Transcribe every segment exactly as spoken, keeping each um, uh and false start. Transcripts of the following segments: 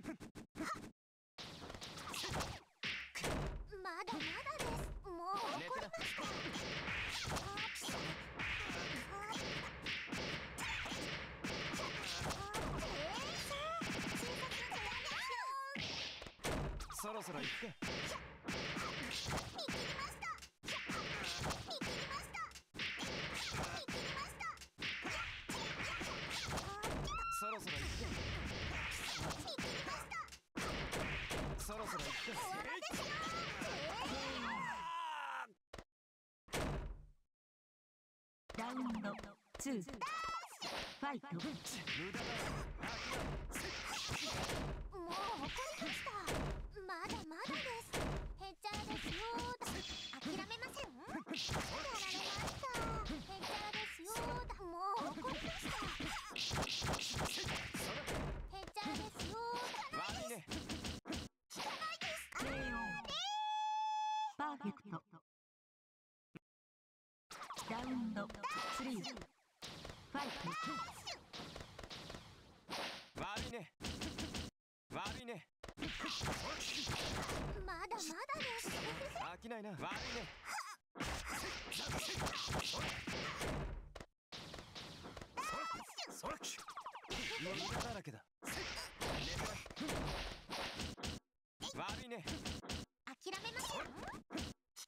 まだまだです。もう怒りました。 そろそろ行くか。見切りました。見切りました。見切りました。そろそろ行くか。見切りました。そろそろ行くか。終わりですよ。ラウンドツーファイト。無駄だ。もう怒りました。 まだまだです。へっちゃらですよーだ。諦めません。やられました。へっちゃらですよーだ。もう怒りました。へっちゃらですよーだ。悪いね。引かないです。あーねー。パーフェクト。ラウンドスリーファイト。悪いね。悪いね。 まだまだです。 飽きないな。 悪いね。 無駄だらけだ。 悪いね。 諦めません。 引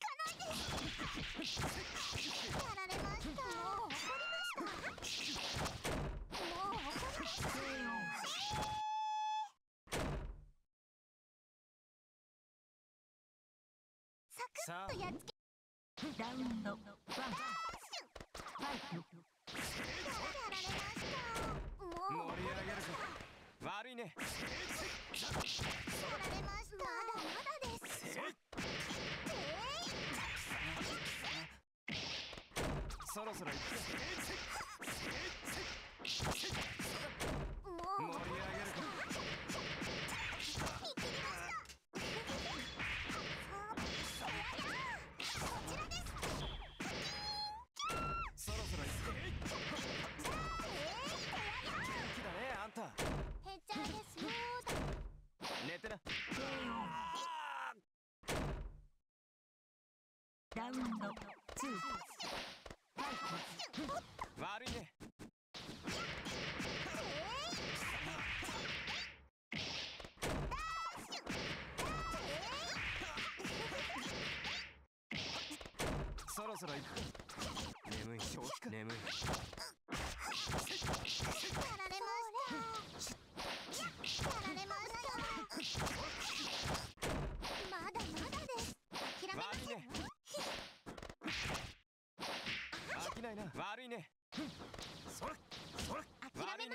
かないです。 やられました。 もう怒りました。 もう怒りました。 さあ、やっつけ。ラウンドワン。ファイト。やられました。もう盛り上げるぞ。悪いね。やられました。まだまだです。そろそろ行く。もう盛り上げるぞ。 ラウンドツー悪いね。そろそろ行く。眠い正気か。眠い。悪いね。それそれ悪いね。危ない危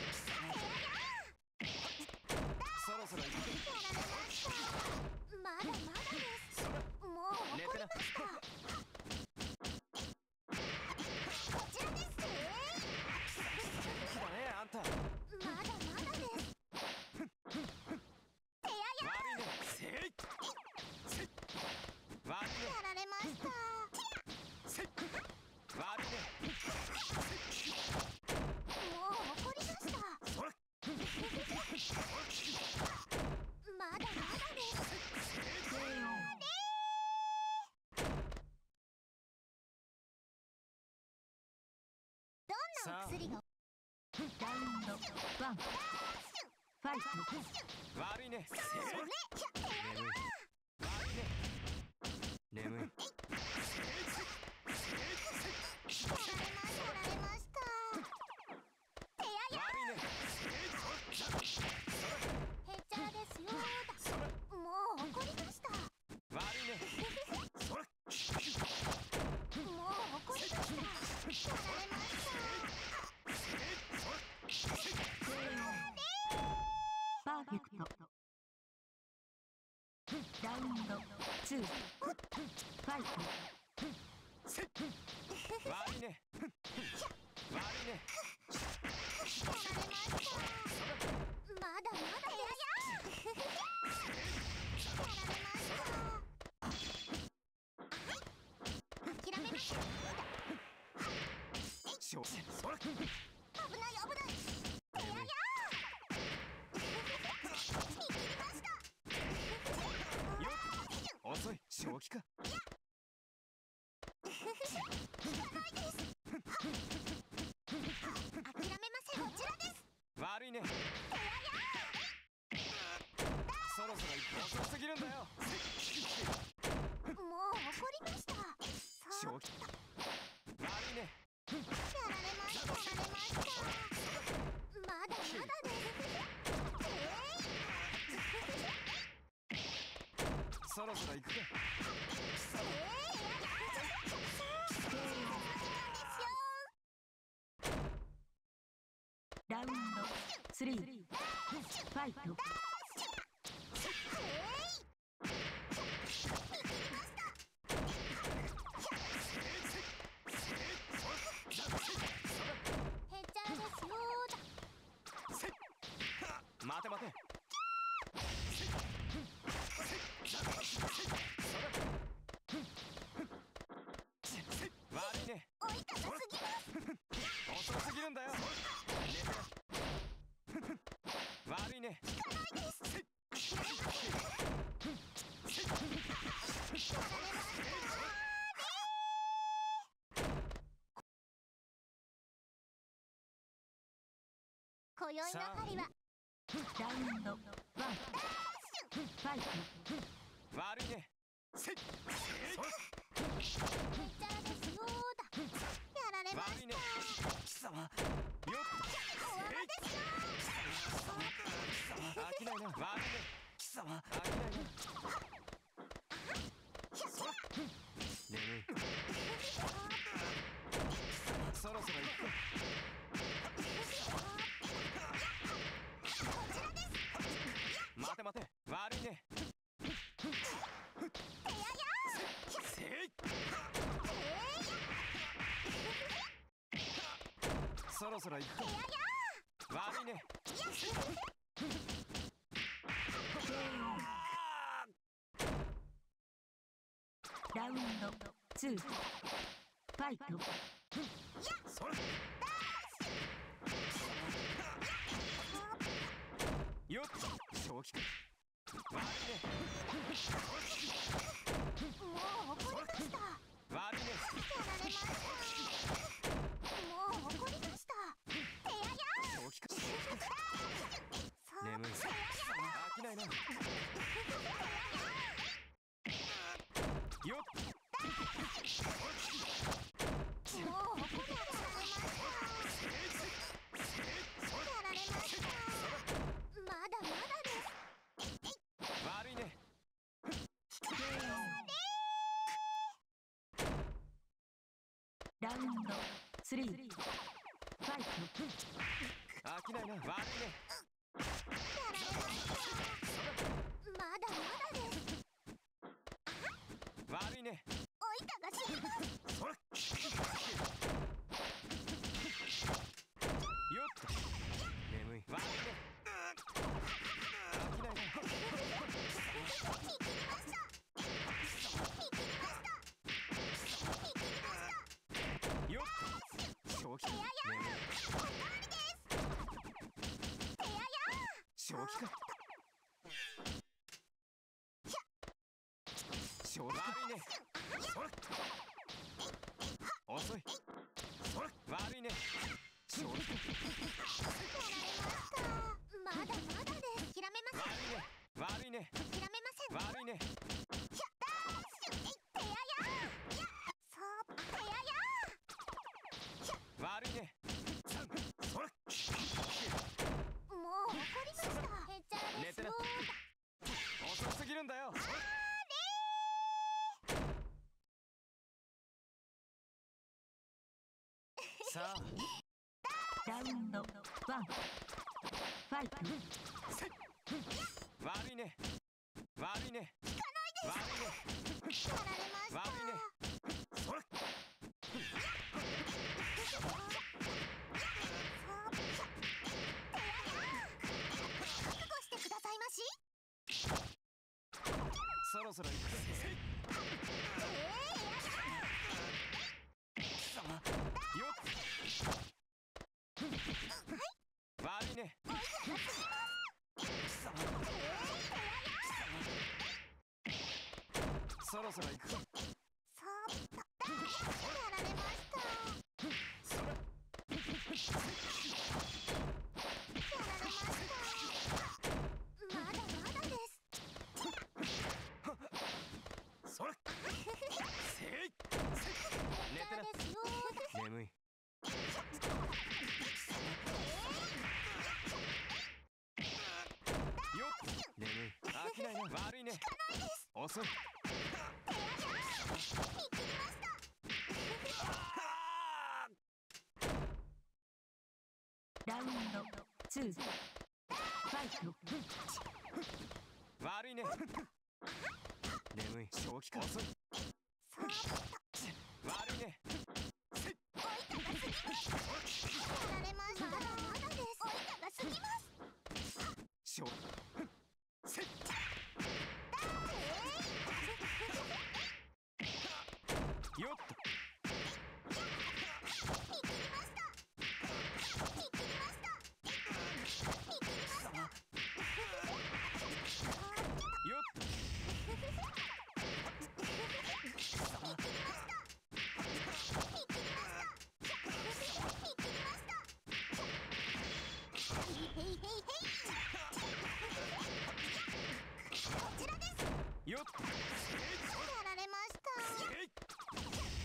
そろそろ行く。まだまだです。 悪いね。眠い。もう怒りました。悪いね。もう怒りました。やられました。 パーフェクト。ラウンドツーファイト。悪いね。悪いね。しょう。それ危ない危ない。やや。よっ。遅い正気か。いや。諦めません。こちらです。悪いね。やや。そろそろ一歩遅すぎるんだよ。もう怒りました。正気。悪いね。やられました、やられました。まだまだね。そろそろ行くか。ラウンドスリー、ファイト。待て待て。悪いね。追い方すぎます。遅すぎるんだよ。悪いね。今宵の針は。ダウンドワンファイト。悪いね。せっやられました。貴様よく飽きないな。悪いね。貴様飽きないな。ねえそろそろ行く。待て待て。悪いね。そろそろ行くか。悪いね。ラウンドツーファイト。それよっ正気か。悪いね。もう怒りました。悪いね。もう怒りました。てやや。正気か。眠い。飽きないな。よっ。もう怒りました。やられました。ラウンドスリー、ファイト。飽きないな。悪いね。まだまだです。悪いね。追いかがします。よっと。眠い。悪いね。飽きないな。正気。てやや。おかわりです。てやや。正気か。正気。悪いね。それ。遅い。それ。悪いね。正気。やられました。まだまだです。諦めません。悪いね。諦めません。悪いね。悪いね。それ。もう怒りました。寝てる。遅すぎるんだよ。さあ。ダウンドワンファイト。悪いね。悪いね。聞かないです。やられました。悪いね。それ。そろそろ行く。貴様よっ。そろ行く。そっとやられました。やられました。まだまだです。それせい寝てな眠い。よっ眠い。飽きないな。悪いね。遅い。ラウンドにファイト。悪いね。眠い。正気か。遅い。悪いね。しょせっよっとよっとやられました。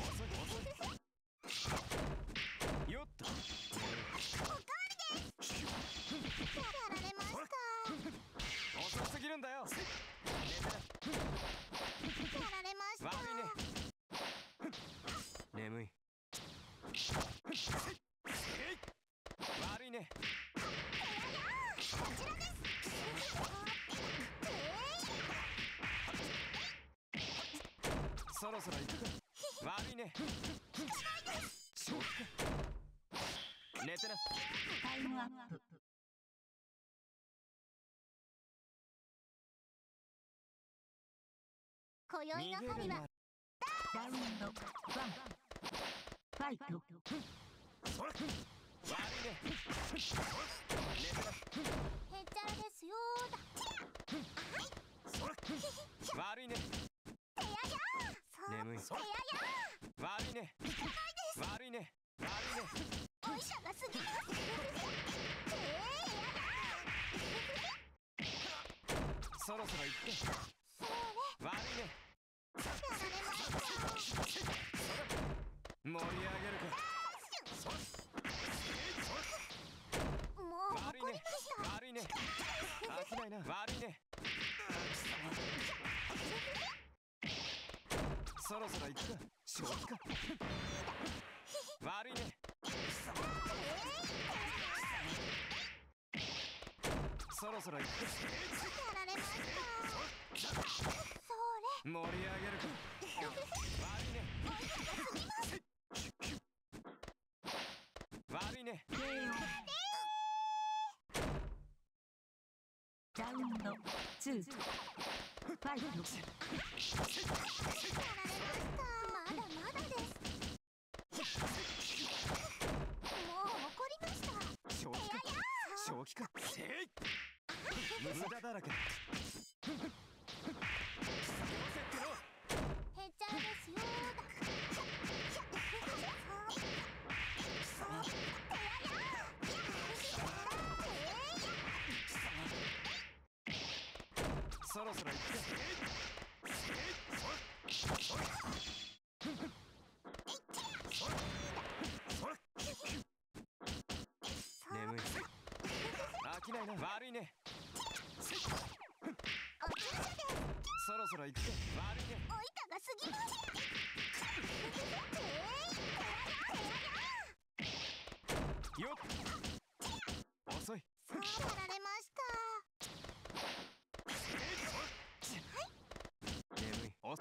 よっとおかわりです。やられました。遅すぎるんだよ。やられました。悪いね。眠い。悪いね。こちらです。そろそろ行く。悪いね。寝てな。タイムアップ。今宵の針はラウンドワンファイト。それ悪いね。寝てな。へっちゃらですよーだ。それ悪いね。眠い。悪いね。悪いね。悪いね。お医者が過ぎます。そろそろ行って。悪いね。盛り上げるか。もう悪いね。悪いね。飽きないな。悪いね。そろそろ行くか。正気か。悪いね。そろそろ行くか。やられました。それ盛り上げるか。悪いね。悪いね。ラウンドにファイト。そろそろ行く。眠い。飽きないな。悪いね。そろそろ行く。悪いね。おいかがすぎますよっ。遅い。そうやられました。おっ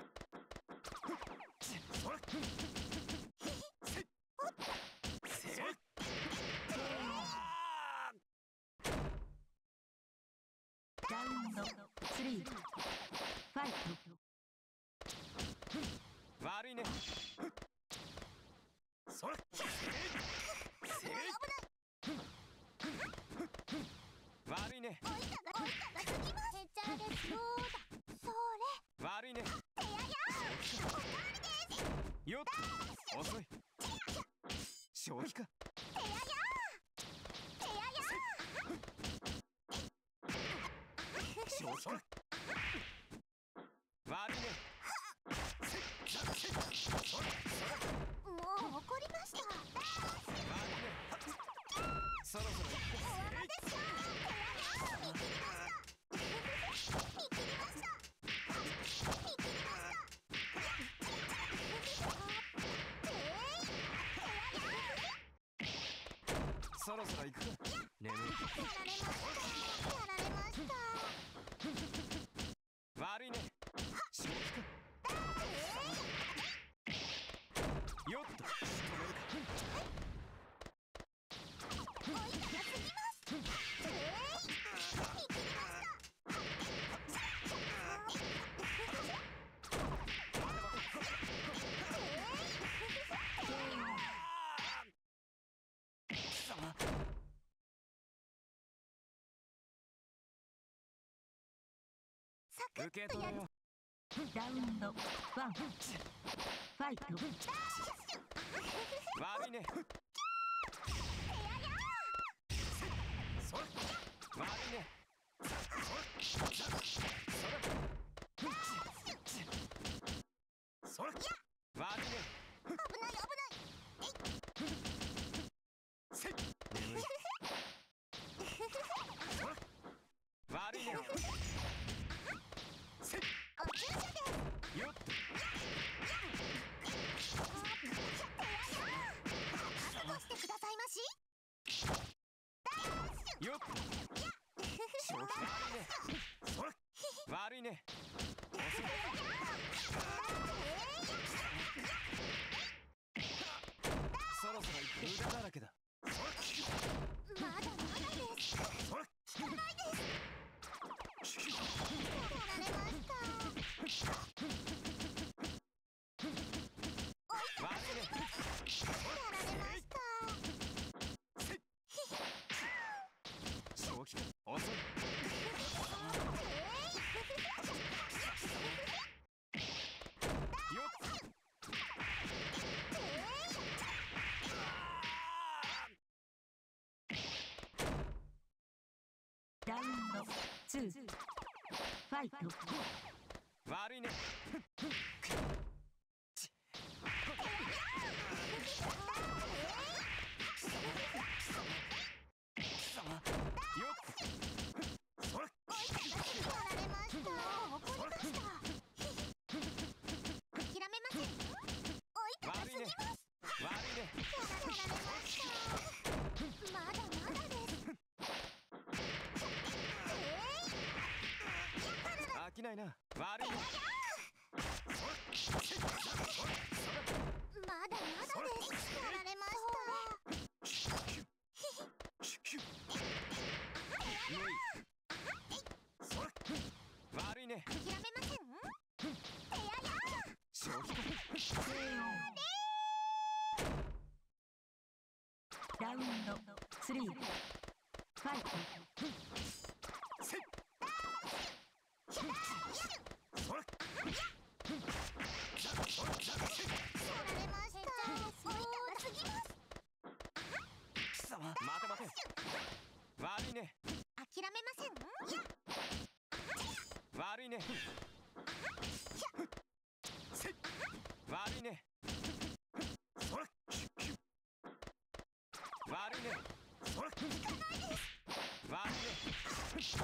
ラウンドさんファイト。悪いね。それ悪いね。おいたがおいたがすぎます。へっちゃらですよーだ。それ悪いね。消費か。消費か。悪いね。もう怒りました。そろそろ行く。そろそろ行く。眠い。やられました。やられました。悪いね。正気。よっと。追いかけすぎます。受け取れよ。ラウンドワン、ファイト。悪いね。それ悪いね。それ悪いね。危ない危ない。悪いね。悪いね。そろそろ無駄だらけだ。まだ長いです。汚いです。やられました。ラウンドツー、ファイト。悪いね。ないな。悪い。まだまだです。やられました。悪いね。諦めません。ラウンドスリー、ファイト。悪いね。諦めません。悪いね。悪いね。悪いね。悪いね。